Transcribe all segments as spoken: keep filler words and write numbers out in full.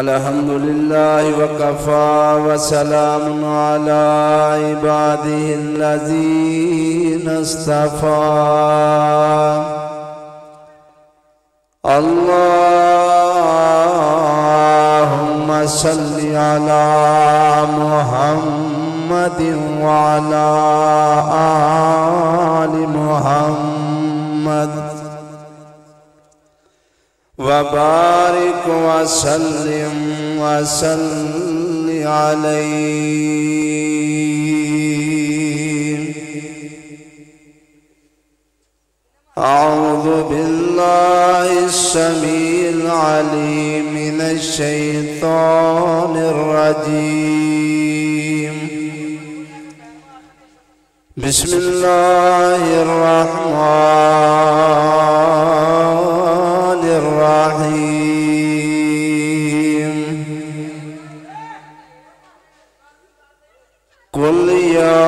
अलहम्दुलिल्लाहि वकफ़ा वसलामुन अला इबादिहिल्लज़ीना इस्तफ़ा। अल्लाहुम्मा सल्लि अला मुहम्मदिन व अला आलि मुहम्मद वबारिक वसल्लिम वसल्लि अलैहि। अऊज़ु बिल्लाहि समील अलीम मिनश शैतानिर रजीम। बिस्मिल्लाहिर रहमान कुल या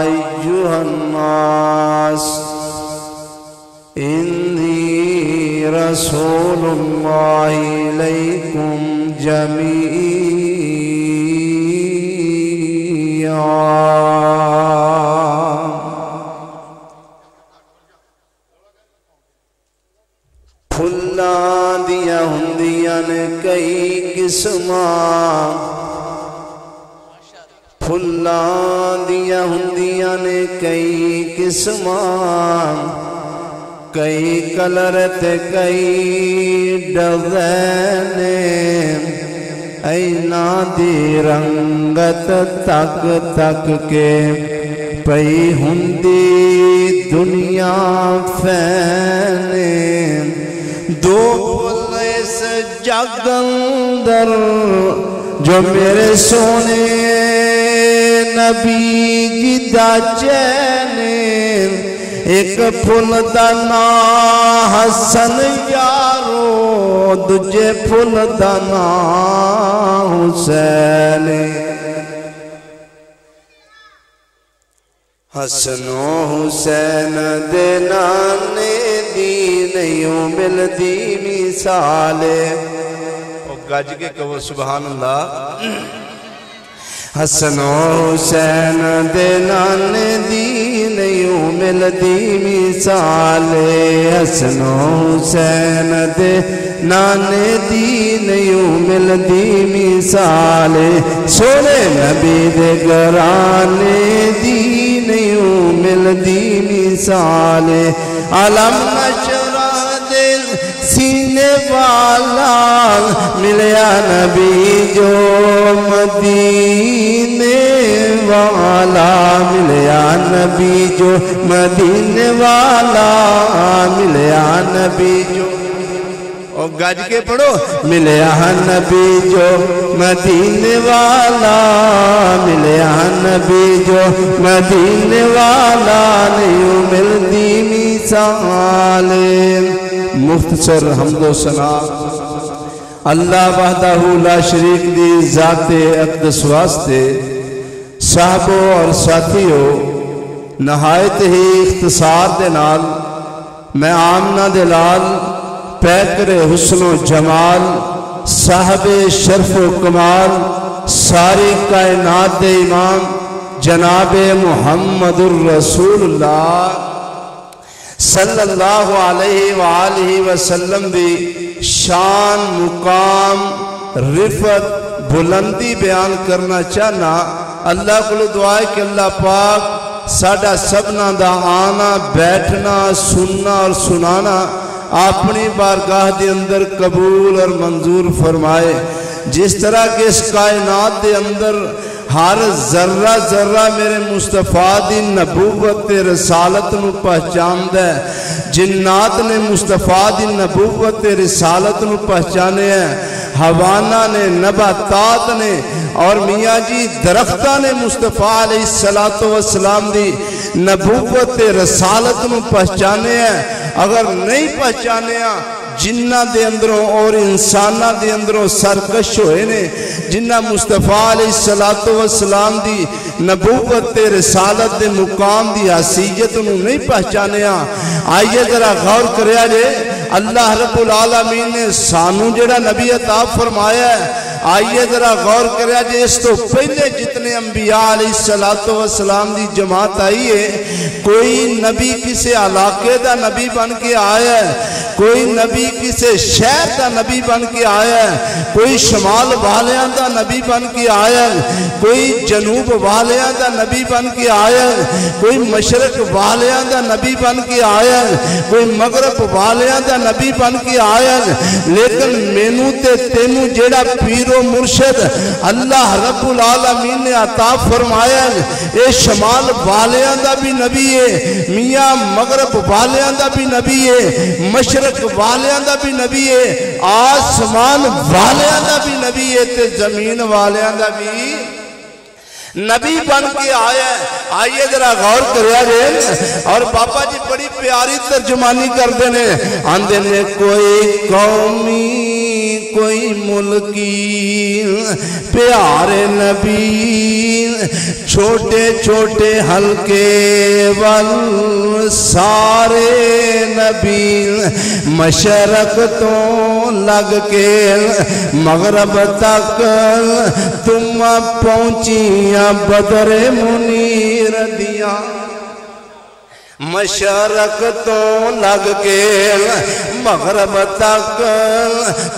अय्युहन नास इन्नी रसूलुल्लाहि अलैकुम जमीया। फुल्लां दियां हुंदियां ने कई किस्मां, फुल्लां दियां हुंदियां ने कई किस्मां, कई कलर ते कई डिज़ाइन ने। इन्हां दी रंगत तक तक के पई हुंदी दुनिया फैन। दो फुल इस जग अंदर जो मेरे सोने नबी जी दा चैने। एक फुल दा नाम हसन यारो, दूजे फुल दा नाम हुसैन। हसनो हुसैन दे नाने दी नहीं मिलती मिसाल। गज के कहो सुभान अल्लाह। हसनो हुसैन दे नाने दी नहीं मिलती मिसाल। हसनो हुसैन दे नाने दी नहीं मिलती मिसाल। सोने नबी दे घराने दी नहीं मिलती मिसाल। अलम नशरा दिल सीने वाला मिलया नबी जो मदीने वाला। मिलया नबी जो मदीने वाला मिलया नबी जो और गज के पढ़ो। मिलया नबी जो मदीने वाला मिलया नबी जो मदीने वाला नहीं मिलती मिसाल। मुख्तसर हमदो सना अल्लाह वहदहू ला शरीक दी ज़ाते अक़दस वास्ते। साहबो और साथियों, नहायत ही इख्तसार दे नाल मैं आमना दे लाल पैकरे हुस्नो जमाल साहबे शर्फो कमाल सारी कायनात दे इमाम जनाबे मुहम्मदुर रसूलुल्लाह सल्लल्लाहु अलैहि व आलिहि वसल्लम दी शान मुकाम रिफत बुलंदी बयान करना चाहना। अल्लाह कोल दुआ है कि अल्लाह पाक साडा सबना दा आना बैठना सुनना और सुनाना अपनी बारगाह के अंदर कबूल और मंजूर फरमाए। जिस तरह के इस कायनात के अंदर हर जर्रा जर्रा मेरे मुस्तफ़ा दी नबूवत रसालत नूं पहचानदा है। जिन्नात ने मुस्तफ़ा दी नबूवत रसालत नूं पहचाने है। हवाना ने नबातात ने और मियाँ जी दरख्ता ने मुस्तफ़ा अलैहिस्सलातो वस्सलाम दी नबूवत रसालत नूं पहचाने है। अगर नहीं पहचानिया जिन्ना दे अंदरों और इंसाना दे अंदरों सरकश होए ने, जिन्ना मुस्तफ़ा अलैहिस्सलातो वस्सलाम दी नबूवत रसालत दे मुकाम दी हसीयत नूं नहीं पहचानिया। आइए जरा गौर करें जे अल्लाह रब्बुल आलमीन ने सानू जिहड़ा नबी अता फरमाया है। आइए जरा गौर करा जे इस तो पहले जितने अंबिया अलैहिस्सलातो वस्सलाम की जमात आई है, कोई नबी किसी इलाके का नबी बन के आया है, कोई नबी किसी शहर का नबी बन के आया है, कोई शमाल वालियां का नबी बन के आया है, कोई जनूब वालियां का नबी बन के आया है, कोई मशरक वालियां का नबी बन के आया है, कोई मगरब वालियां का नबी बन के आया है। लेकिन मैनू ते तेनू जेड़ा पीर मुर्शद अल्लाह रब्बुल आलमीन ने अता फरमाया है, शमाल वालियां दा भी नबी है, मियां मगरब वालियां दा भी नबी है, मशरक वालियां दा भी नबी है, आसमान वालियां दा भी नबी है, ते जमीन वालियां दा भी नबी बन के आया। आइए जरा गौर करा जे, और बाबा जी बड़ी प्यारी तर्जुमानी करते ने, आंदे ने कोई कौमी कोई मुल्की प्यारे नबी छोटे छोटे हल्के वल सारे नबी मशरक तो लग के मगरब तक तुम पहुंची बदर मुनीर दिया मशरक तो लग के मगरब तक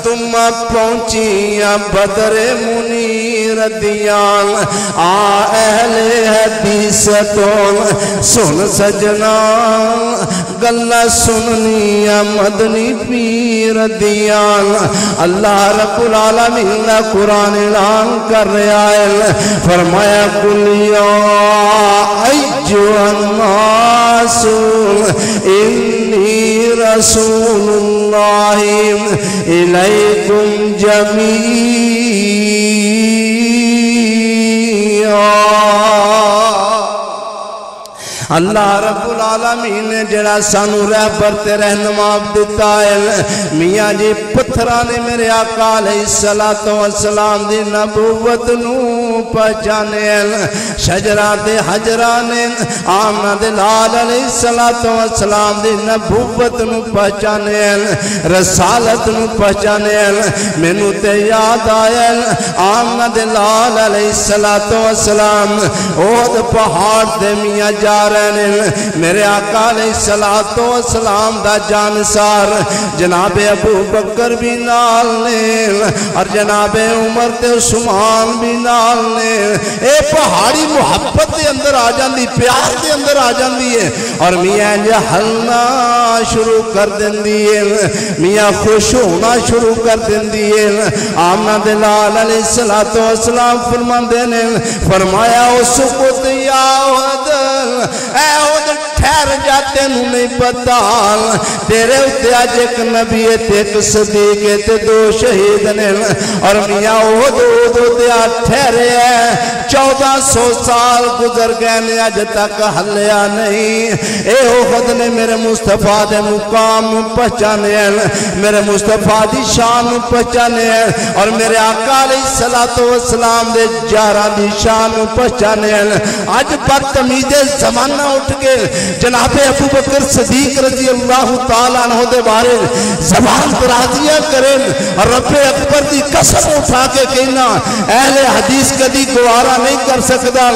तुम पहुंचिया बदर मुनीर दिया। आ अहले हदीस तो सुन सजना गल्ला सुननिया मदनी पीर दिया। अल्लाह रब्बुल आलमीन कुरान ऐलान कर रहा है, फरमाया कुलिया इन्नी रसूलुल्लाहि इलैकुम जमीआ। अल्लाह रब्बुल आलमीन ने जरा सानू रहबर ते रहनुमा दिता है। मियाँ जी पत्थरा ने मेरे आका अलैहिस्सलातो वस्सलाम दी नबूवत नू पहचाने, शजरा ते हजरा ने आमना दे लाल अलैहिस्सलातो वस्सलाम दी नबूवत नू पहचाने, रसालत नू पहचाने। मैनू ते याद आया आमना दे लाल अलैहिस्सलातो वस्सलाम ओद पहाड़ ते मियाँ जा रहे मेरे आका अलैहिस्सलातो वस्सलाम दा जानसार जनाबे अबू बकर भी नाल ने और जनाबे उमर ते उस्मान भी नाल ने। ए पहाड़ी मुहब्बत के अंदर आ जाती, प्यार के अंदर आ जाती है और मियाँ इंज हलना शुरू कर देंदी है, मियाँ खुश होना शुरू कर देंदी है। आमना दे लाल अलैहिस्सलातो वस्सलाम फरमांदे ने, फरमाया सुकुत या उहद ठहर जा, तेन नहीं पता तेरे उत्ते अज एक नबी एक सदीक ते दो शहीद ने। और मियाँ ठहरे चौदह सौ साल गुजर गए ने अज तक हल्या नहीं। ए खुद ने मेरे मुस्तफा दे मुकाम पहचाने, मेरे मुस्तफा दी शान पहचाने और मेरे आका अलैहिस्सलातो वस्सलाम दे जारा दी शान पहचाने। अज बदतमीजे जमाना उठ के जनाबे अबू बकर सदीक रजी अल्लाह तआला अन्हु दे बारे ज़बान दराज़ियां करें और रब्बे अकबर दी कसम उठा के कहना अहले हदीस कदी गुवारा नहीं कर सकदा।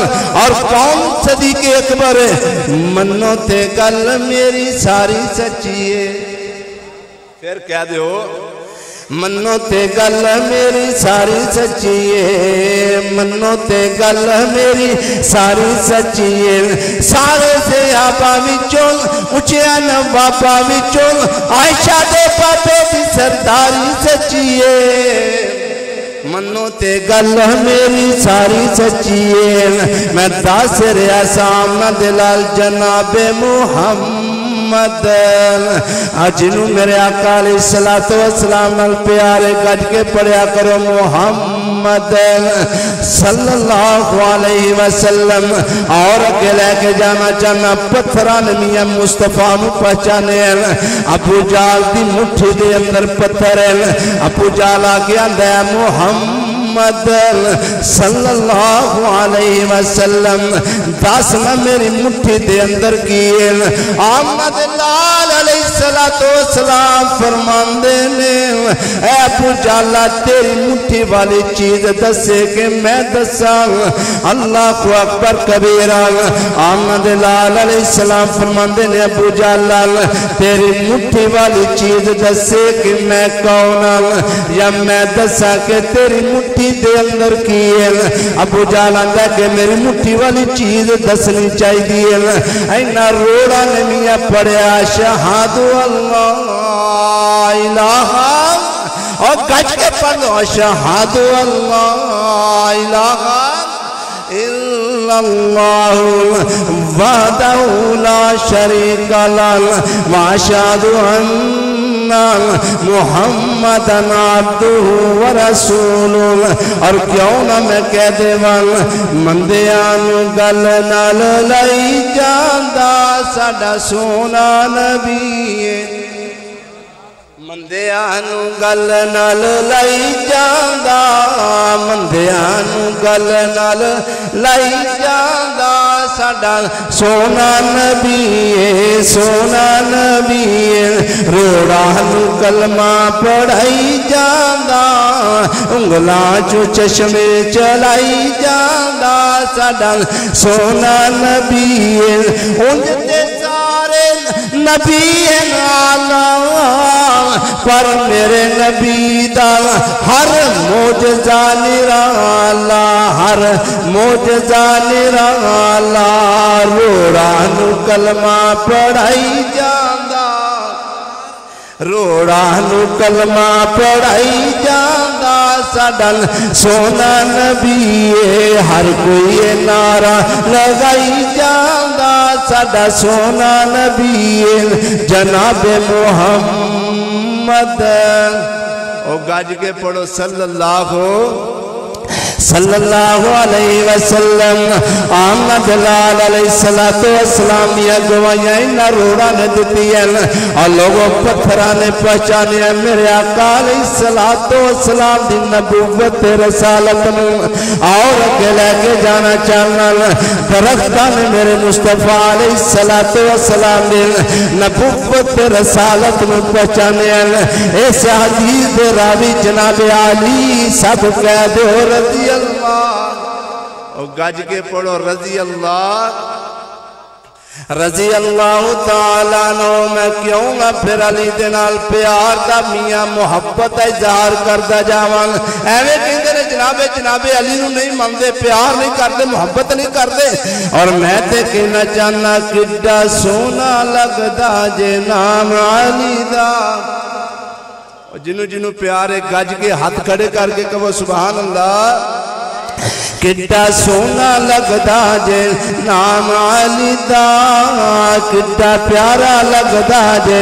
और कौन सदीक अकबर है, मनो ते गल मेरी सारी सच्ची है, फिर कह दियो मनो ते गल मेरी सारी सच्ची है, मनो ते गल मेरी सारी सच्ची है। सारे से आपा विचों उचिया न बापा विचों आयशा दे पापे दी सरदारी सच्ची है, मनो ते गल मेरी सारी सच्ची है। मैं दस रहा सामना दिलाल जनाबे मुहम्मद जिन्हों मेरे आका अलैहिस्सलातो वस्सलाम प्यारे गज के पढ़िया करो मुहम्मद सल्लल्लाहु अलैहि वसल्लम। और अगे लैके जाना चाहना पत्थरा ने मियाँ मुस्तफा नू पहचाने, अबू जहल दी मुट्ठी दे अंदर पत्थर है, अबू जहल आ गया मुहम्मद मोहम्मद सल्लल्लाहु अलैहि वसल्लम दस में मेरी मुट्ठी के अंदर किए। अहमद लाल अलैहिस्सलाम फरमांदे ने ऐ अबू जाला तेरी मुट्ठी वाली चीज दसे के मैं दसा। अल्लाहु अकबर कबीरा। अहमद लाल अलैहिस्सलाम फरमांदे ने अबू जाला तेरी मुट्ठी वाली चीज दसे कि मैं कौन या मैं दसा के तेरी मुट्ठी दे अंदर की है। अबू जाल आंदा के मेरी मुट्ठी वाली चीज दसनी चाहिए। इन्ना रोड़ा ने मियां पढ़िया शहादु अल्लाह इलाहा और गज के पढ़ो शहादु अल्लाह इलाहा इल्लल्लाहु वहदहु ला शरीका लहु व अशहदु अन्न मुहम्मदन अब्दुहु व रसूलुहु। और क्यों ना मैं कह देवां मंदियां नूं गल नाल लई जांदा साडा सोना नबी है। मंदियां नूं गल नाल लई जांदा मंदियां नूं गल नाल लई जांदा साडा सोना नबी है। सोना नबी है। रोड़ा नू कलमा पढ़ाई जांदा उंगलां चो चश्मे चलाई जांदा साडा सोना नबी है। उंज ते सारे नबी है नाला पर मेरे नबी दा हर मोजज़ा निराला हर मोजज़ा निराला। रोड़ा नू कलमा पढ़ाई जांदा रोड़ा नू कलमा पढ़ाई जांदा साडा सोना नबी है। हर कोई ये नारा लगाई जांदा साडा सोना नबी है। जनाबे मोहम्मद ओ गज के पढ़ो सल्लल्लाहु सल्लल्लाहु अलैहि वसल्लम। अहमद लाल अलैहिस्सलाम दियां गवाहियां इन्हां रोड़ा ने दित्तियां और लोगों पत्थरां ने पहचानिया मेरे आका अलैहिस्सलाम दी नबूवत रसालत नूं और अगे लैके जाना चाहना। दरख्तां ने मेरे मुस्तफा अलैहिस्सलाम दी नबूवत रसालत नूं पहचानिया। इस हदीस दे रावी जनाब अली सब कह दो रज़ी अल्लाह और गज के पढ़ो रज़ी अल्लाह रज़ी अल्लाहु ताला नो। मैं क्यों ना फिर अली दे नाल प्यार दा मियाँ मुहब्बत का इजहार करता जावां। एवें कहंदे ने जनाबे जनाबे अली नूं नहीं मनदे प्यार नहीं करते मुहब्बत नहीं करते। और मैं ते कहना चाहना किड्डा सोहना लगदा जे नाम अली दा। जिन्हों जिन्हों प्यार है गज के हाथ खड़े करके कहो सुभान अल्लाह। किड्डा सोना लगदा जे नाम अली दा किड्डा प्यारा लगदा जे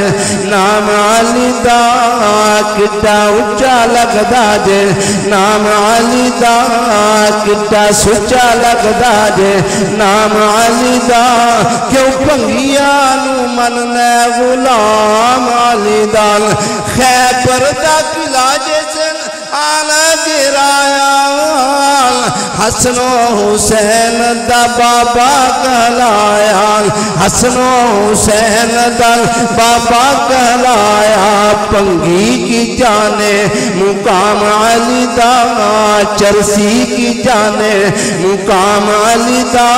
नाम अली दा किड्डा उच्चा लगदा जे नाम अली दा किड्डा सुच्चा लगदा जे नाम अली दा। क्यों भंगिया नूं मनने गुलाम अली दा। खैबर दा किला जिस आला गिराया हसनो हुसैन दा बाबा कहलाया हसनो हुसैन दा बाबा कहलाया। पंगी की जाने मुकाम अली दा चरसी की जाने मुकाम अली दा।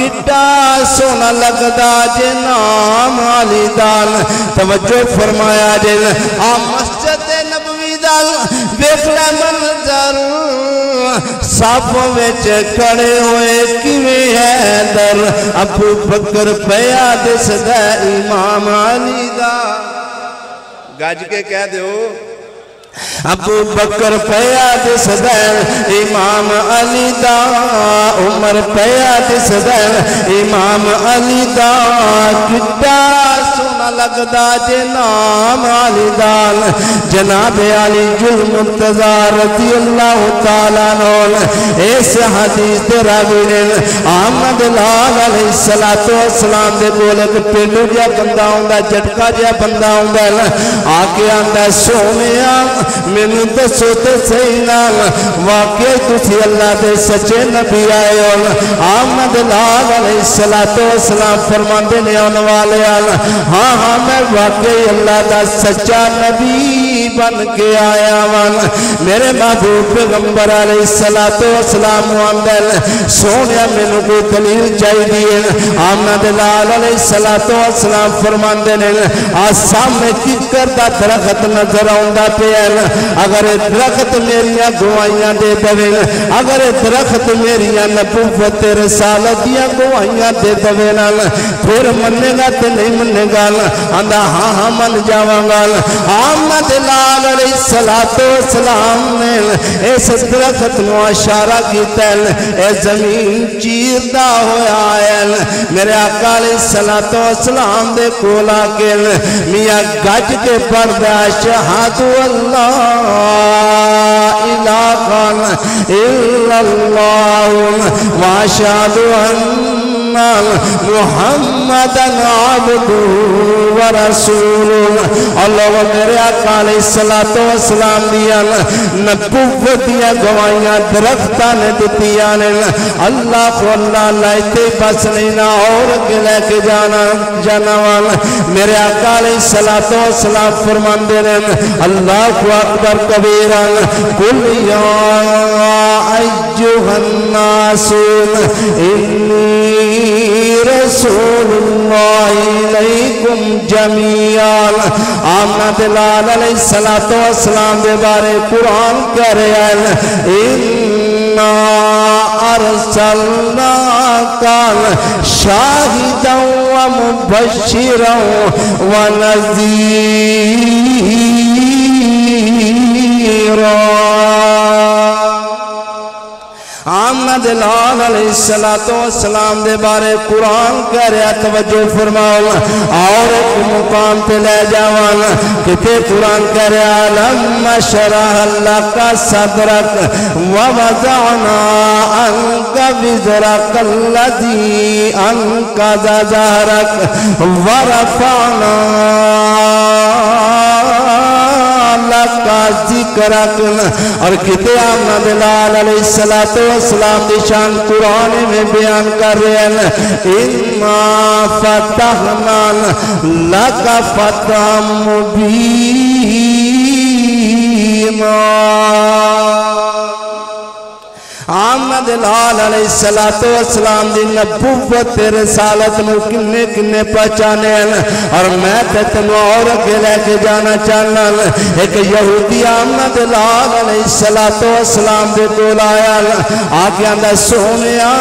किड्डा सोना लगदा जे नाम अली दा। तवज्जो फरमाया जे आ मस्जिद नबवी दा देखना मंजर साफ विच खड़े होए किवें हैदर अबू बकर पया दिसदा इमाम अली दा। गज के कह दिओ अबू बकर पया दिसदा इमाम अली दा। उमर पया दिसदा इमाम अली दा। किड्डा सुन ना लगदा जे नाम आली दाल जनाबे आली जुल मुर्तजा रज़ी अल्लाह तआला अन्हु इस हदीस दे रावी ने अहमद लाल अलैहिस्सलातो वस्सलाम दे कोल इक पेंडू जिहा बंदा आंदा झटका जिहा बंदा आंदा आके आंदा सोहणिया मैनू दसो ते सही नाल वाकई तुसी अल्लाह दे सच्चे नबी आए हो। अहमद लाल अलैहिस्सलातो वस्सलाम फरमांदे ने आने वाले हाँ हाँ मैं वाकई अल्लाह का सच्चा नबी बन के आया वन। मेरे महबूब पैगंबर अलैहिस्सलातो वस्सलाम सोहणिया मैनू कोई दलील चाहिए। अहमद लाल अलैहिस्सलातो वस्सलाम फरमाते ने आ सामने किकर दा दरखत नजर आउंदा पिया अगर दरखत मेरिया गवाहियां दे दे अगर दरखत मेरिया नबूवत रसालत दी गवाहियां दे दे फिर मनेगा ते नहीं मनेगा। आंदा हां हां मन जावांगा। अहमद लाल अलैहिस्सलातो वस्सलाम ने इस दरखत को इशारा किया ए जमीन चीरदा होया आया। मेरे आका अलैहिस्सलातो वस्सलाम दे कोल आके मियां गज के पढ़दा शहादु अल्लाह इलाहा इल्लल्लाह वा शहादु मुहम्मदन अब्दुहु व रसूलुहु। अल्लाह मेरे आका अलैहिस्सलातो वस्सलाम दियां नबूवत दियां गवाहियां दरख्तां ने दित्तियां ने। अल्लाह कोला लाइते बस नहीं ना और लेके जाना जाना वाल। मेरे आका अलैहिस्सलातो वस्सलाम फरमांदे ने अल्लाहु अकबर कबीरा कुल या अय्युहन नास इन्नी रसूलुल्लाहिलैकुम जमीआन। अहमद लाल अलैहिस्सलातो वस्सलाम के बारे कुरान कह रहा है इन्ना अरसलनाका शाहिदं व मुबश्शिरं व नज़ीरा। अहमद लाल अलैहिस्सलातो वस्सलाम के बारे कुरान कह रहा तवज्जो फरमाओ और एक मुकाम पे ले जावन किते कुरान कह रहा लम शरह लक सदरक व वज़अना अंक विज़रक लज़ी अंकज़ ज़हरक व रफ़अना और किते अहमद लाल अलैहिस्सलातो वस्सलाम दी शान कुरान में बयान कर रहे हैं इन्ना फतहना लक फतहम मुबीना। अहमद लाल अलैहिस्सलातो वस्सलाम दी नबूवत रसालत नूं किन्ने किन्ने पहचाने और मैं तैनूं और अगे लैके जाना चाहना। एक यहूदी अहमद लाल अलैहिस्सलातो वस्सलाम दे कोल आया आके आंदा सोहणिया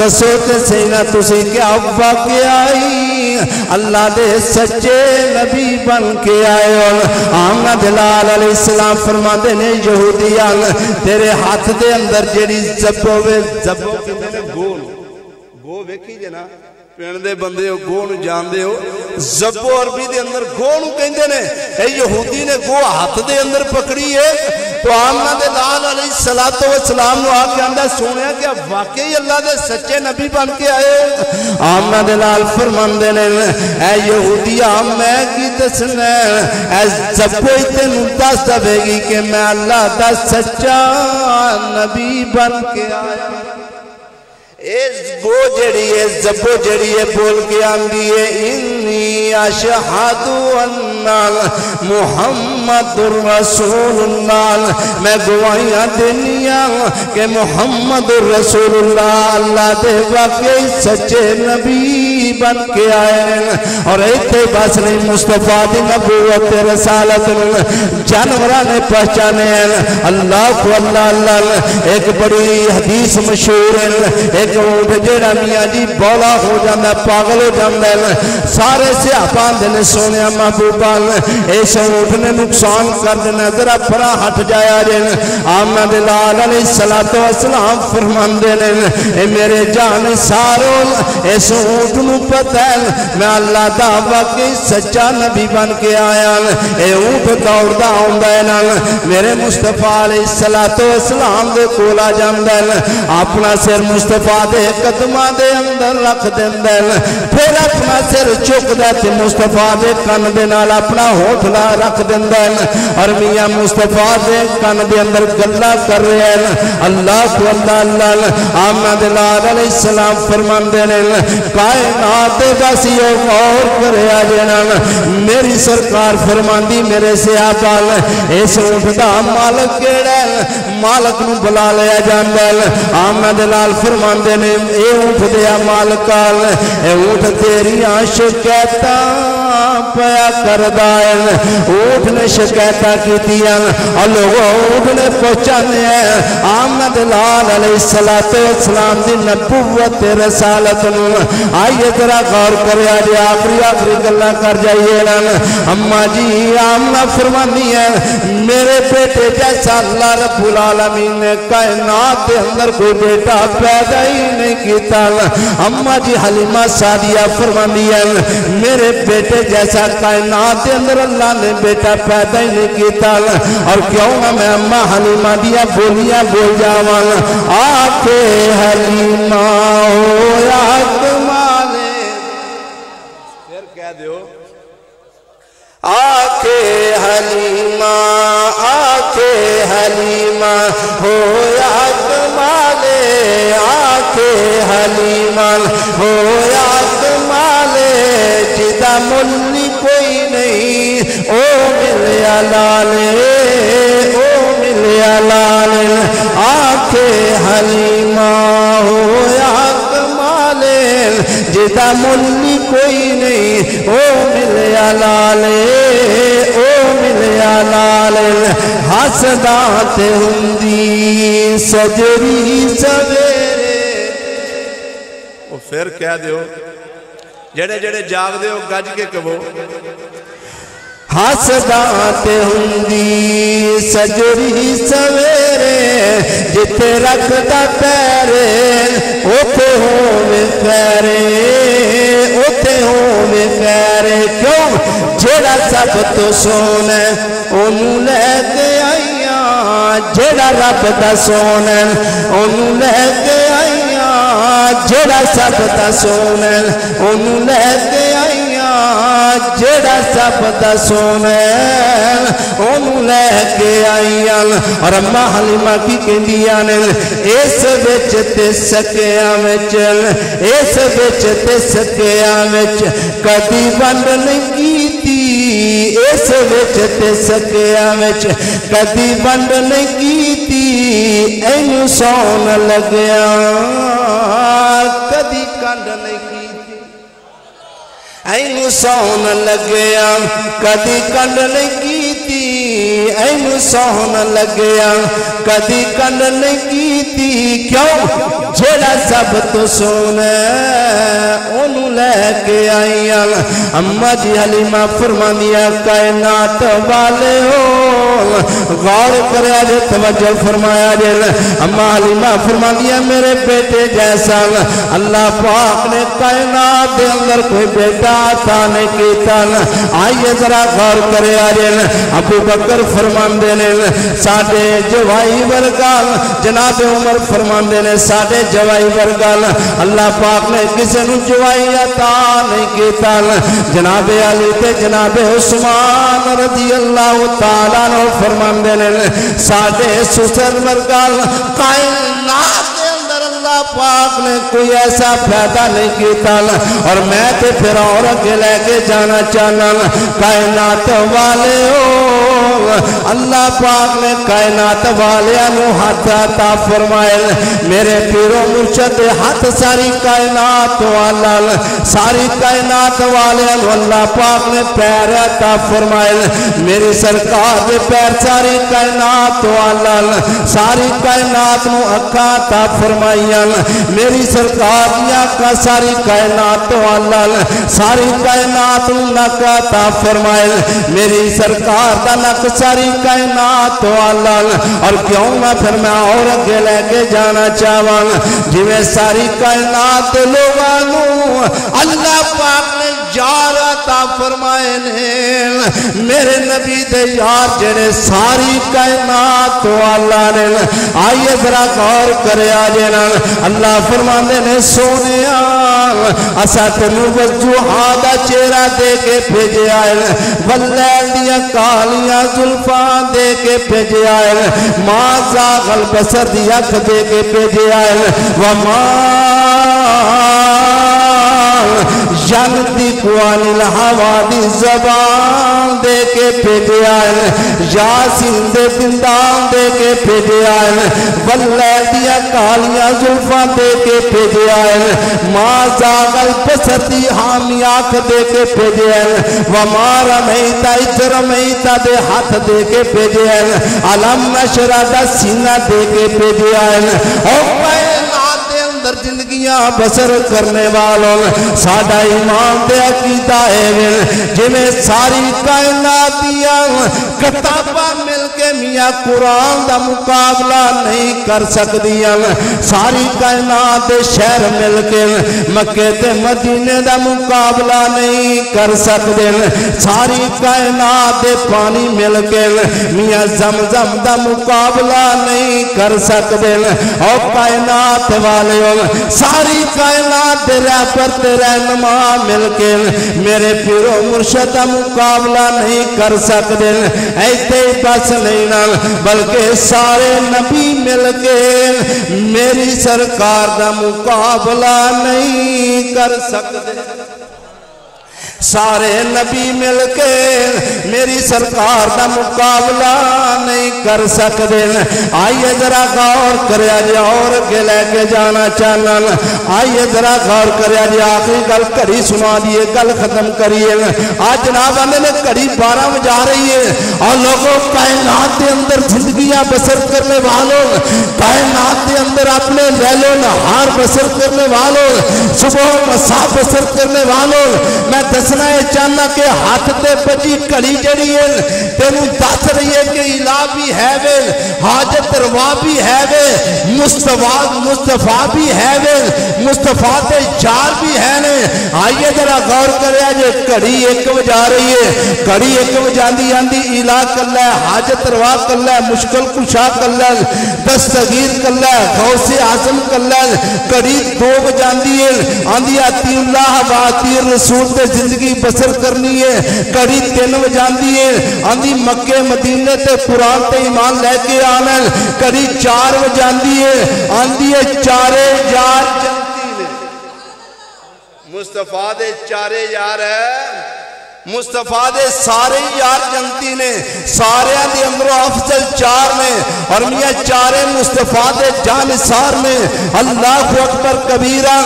दसो ते सही ना तुसीं क्या वाकया आई अल्लाह दे सच्चे नबी बन के आए हो। अहमद लाल अलैहिस्सलाम फरमाते ने यहूदी तेरे हाथ दे अंदर जेड़ी वाकई अल्लाह दे सच्चे नबी बन के आए। अहमद लाल फरमांदे ने ऐ यहूदिया मैं की दसना ऐ जब्बो तेनू दस देगी कि मैं अल्लाह दा सच्चा नबी बन के आया। जब्बो जड़ी है बोल के आंदी है इन्नी अशहादु अन्ना मुहम्मदुर रसूलुल्लाह मैं गवाहियां देनी हूं कि मुहम्मदुर रसूलुल्लाह अल्लाह दे वाकई सच्चे नबी बन के आए। और इत्थे बस नहीं मुस्तफा दी नबूवत रसालत जानवरों ने पहचाने अल्लाह को अल्लाह अल्लाह। एक बड़ी हदीस मशहूर है जोड़ जेड़ा मियाँ जी बौला हो जाता पागल हो जाता है सारे सियापा ने सोने महबूबा ने यह शौक ने नुकसान कर देना जरा परा हट जाया जे आमना दे लाल अलैहिस्सलातो वस्सलाम फरमाते हैं मेरे जान सारो इस ऊंट नूं पता है मैं अल्लाह दा वाकई सच्चा नबी बन के आया ये ऊंट दौड़दा आउंदा है नाल मेरे मुस्तफा अलैहिस्सलातो वस्सलाम दे कोल आ जांदा है अपना सिर मुस्तफा दे कदमां दे अंदर रख दिंदा है फिर अपना सिर चुकदा ते मुस्तफा दे कन दे नाल अपना हौसला रख दिंदा है और मियां मुस्तफा दे कन दे अंदर गल्लां कर रहे हैं अल्लाह तु अल्लाह आमना दे लाल अलैहिस्सलाम फरमांदे ने कायनात दा सियो गौर करया जना मेरी सरकार फरमांदी मेरे सियापा इस ऊंट दा मालक केड़ा मालक नूं बुला लिया जांदा है आमना दे लाल फरमांदे ने ए ऊंट दे मालक ए ऊंट तेरी शिकायतां पया करदा है ऊंट ने शिकायतां कीतियां और लोगों ऊंट ने पहचाने आमना दे लाल अलैहिस्सलातो वस्सलाम दी नबुव्वत रसालत नूं आइए तेरा गौर करया जे आखरी आखरी गल्लां कर जाइए ना अम्मा जी आमना फरमानी है मेरे बेटे जैसा अल्लाह रब्बुल आलमीन ने कायनात के अंदर कोई बेटा पैदा ही नहीं किया अम्मा जी हलीमा सादिया फरमानी है मेरे बेटे जैसा कायनात के अंदर अल्लाह ने बेटा पैदा ही नहीं किया और क्यों ना मैं अम्मा हलीमा दिया बोलियां बोल जावा आके हलीमा हो या कमाले फिर कह दो आके हलीमा आके हलीमा हो या कमाले आके हलीमा हो या कमाले जिदा मुल्ली कोई नहीं ओ मिलया लाले ओ मिलया लाले आके हलीमा हो या कमाले जिदा मुल्ली कोई नहीं ओ मिलया लाले ओ मिलया लाले हसदा ते हुंदी सजरी सवेरे ओ फिर कह दियो जेड़े जेड़े जागदे हो गज के कहो हसदा ते हुंदी सजरी सवेरे जिथे रखदा पैर उथे होवे फैरे उथे होवे फैरे क्यों जेड़ा सब तो सोने ओनू लैके आईया जेड़ा रब दा सोने ओनू लैके आईया जेड़ा सब दा सोने ओनू लैके आईया जेड़ा सब दा सोने ओनू लैके आईया और अम्मा हलीमा की कहंदियां ने इस विच ते सकियां विच इस विच ते सकियां विच कदी वंड नहीं कीती इस विच ते सकियां विच कदी वंड नहीं कीती एनू सौन लगिया कदी कंड नहीं कीती एनू सौन लगिया कदी कंड नहीं कीती एनू सोहन लगिया कदी कंड नहीं कीती क्यों जेड़ा सब तो सोना ओनू लैके आईया अम्मा जी हलीमा फरमानिया कायनात वाले हो गौर करया जे तवज्जो फरमाया जे अम्मा हलीमा फरमानिया मेरे बेटे जैसा अल्लाह पाक ने कायनात के अंदर कोई बेटा अता नहीं किया आइए जरा गौर करया जे अबू बकर फरमांदे ने साडे जवाई वर्गा जनाब उमर फरमांदे ने साडे जवाई वर्गा अल्लाह पाक ने किसी नूं जवाई अता नहीं कीता जनाब अली ते जनाब उस्मान रजी अल्लाह तआला ने फरमांदे ने साडे सुसर वर्गा कायनात पाक ने कोई ऐसा फायदा नहीं किया और मैं तो फिर और अगे लेके जाना चाहना कायनात वाले हो अल्लाह पाक ने कायनात वालिया नू हाथ अता फरमाया। मेरे पीरो मुर्शद हाथ सारी कायनात वाला सारी कायनात वालिया नू अल्लाह पाक ने पैर अता फरमाया। मेरी सरकार दे पैर सारी कायनात वाला सारी कायनात नू अखा अता फरमाइया। मेरी सरकार दी अखा सारी कायनात वाला सारी कायनात नू नक अता फरमाया। मेरी सरकार दा नक सारी कायनात वाला और क्यों ना फिर मैं और अगे लेके जाना चाहवां जिवें सारी कायनात लोगां नूं अल्लाह पाक ने यार अता फरमाए ने। मेरे नबी दे यार जेड़े सारी कायनात वाला ने आइए जरा गौर करया जे नाल अल्लाह फरमांदे ने सोनिया असा तेनू वजूहा दा चेहरा दे के भेजया है वल्लैल दियां कालियां जुल्फां दे के भेजया है मा ज़ागल बसर दी अख दे के भेजया है व मा जगती कुआनिल हवा दी जबान दे के भेजया यासीन दे बिंदान दे के भेजया बल्ले दिया कालियां जुल्फां दे के भेजया मा जागल पसती हामिया दे के भेजया व मारा महिता इधर महिता दे हाथ दे के भेजया अलम नशरा दा सीना दे के भेजया। जिंदगियां बसर करने वालों सादा ईमान ते अकीदा है जिमें सारी कायनात दिया किताबां मिलके मियां कुरान दा मुकाबला नहीं कर सकदियां। सारी कायनात दे शहर मिलके मक्के ते मदीने दा मुकाबला नहीं कर सकदे। सारी कायनात दे पानी मिलके मियां जमजम दा मुकाबला नहीं कर सकदे। और कायनात वाले सारी कायनात रहबर ते रहनुमा मिलके मेरे पीरो मुर्शद दा मुकाबला नहीं कर सकदे। ऐसे ही बस नहीं नाल बल्कि सारे नबी मिलके मेरी सरकार दा मुकाबला नहीं कर सकदे। सारे नबी मिलके मेरी सरकार का मुकाबला नहीं कर सकते। आइए जरा गौर करया जे और अगे लैके जाना चाहना आइए जरा गौर करया जे आखिरी गल घड़ी सुना दिए गल खत्म करिए। आज जनाब आने ने घड़ी बारह बजा रही है और लोगों कायनात के अंदर जिंदगियां बसर करने वालों कायनात के अंदर अपने लैलो नहार बसर करने वालों सुबह मसा बसर करने वालों मैं चाहना के हाथ से बची घड़ी जड़ी तेन दस रही है कि इला भी है वे हाजत रवा भी है वे मुस्तफा मुस्तफा भी है वे मुस्तफा के चार भी है ने। आइए जरा गौर करिया जे घड़ी एक बजा रही है घड़ी एक बजाती आती इला कला हाजत रवा कला मुश्किल कुशा कला दस्तगीर कला गौसे आजम कला घड़ी दो बजाती है आंधी आती उल्लाह वाती रसूल जिंदगी बसर करनी है। घड़ी तीन बजाती है आंधी मक्के मदीने ते कुरान ते ईमान लेके आना। घड़ी चार बजाती है आंधी है चारे यार मुस्तफा दे चारे यार है मुस्तफा दे सारे यार जंती ने सारे दे अंदरों अफजल चार ने और मियाँ चारे मुस्तफा दे जानसार ने। अल्लाह अकबर कबीरा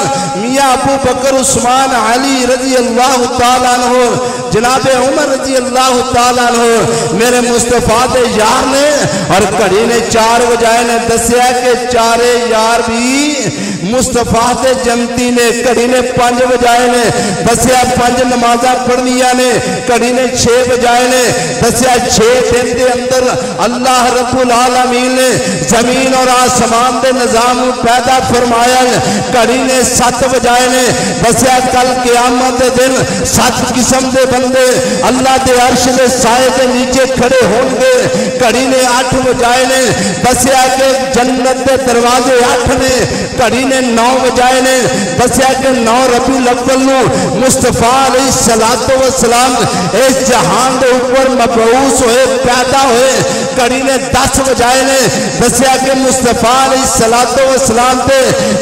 मियाँ अबू बकर उस्मान अली रजी अल्लाह तआला अन्हु जनाबे उमर रजी अल्लाह तआला अन्हु मेरे मुस्तफा दे यार ने। और घड़ी ने चार बजाए ने दसिया के चारे यार भी मुस्तफा दे जंती ने। घड़ी ने पांच बजाए ने दसिया पांच नमाजा पढ़निया ने। घड़ी ने छे बजाए ने दसिया छे दिन के अंदर अल्लाह रब्बुल आलमीन ने जमीन और आसमान के निजाम पैदा फरमाया। घड़ी ने सत्त बजाए ने दसिया कल क़यामत के दिन सत किस्म के बंदे अल्लाह के अर्श के साए के नीचे खड़े होंगे। घड़ी ने अठ बजाए ने दसिया के जन्नत के दरवाजे अठ ने। घड़ी ने नौ बजाए ने दसिया के नौ रबी लब्बल मुस्तफा अलैहि सलातो व सलाम बुलंद इस जहान के ऊपर मबऊस होए पैदा होए कड़ी ने दस बजाए ने दसिया कि मुस्तफा सलातो वसलाम ते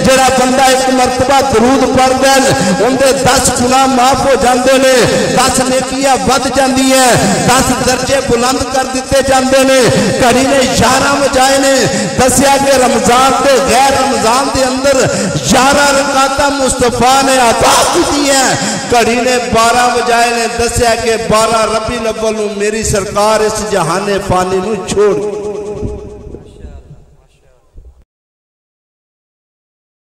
जड़ा बंदा एक मरतबा दरूद पढ़ देन उनके दस गुनाह माफ हो जाते ने, दस नेकियां बढ़ जाती है, दस दर्जे बुलंद कर दिते जाते ने। कड़ी ने ग्यारह बजाए ने दसिया कि रमजान के गैर रमजान के अंदर ग्यारह रकाता मुस्तफा ने अदा की है। घड़ी ने बारह बजाए ने दसिया के बारह रबी अव्वल मेरी सरकार इस जहाने पानी छोड़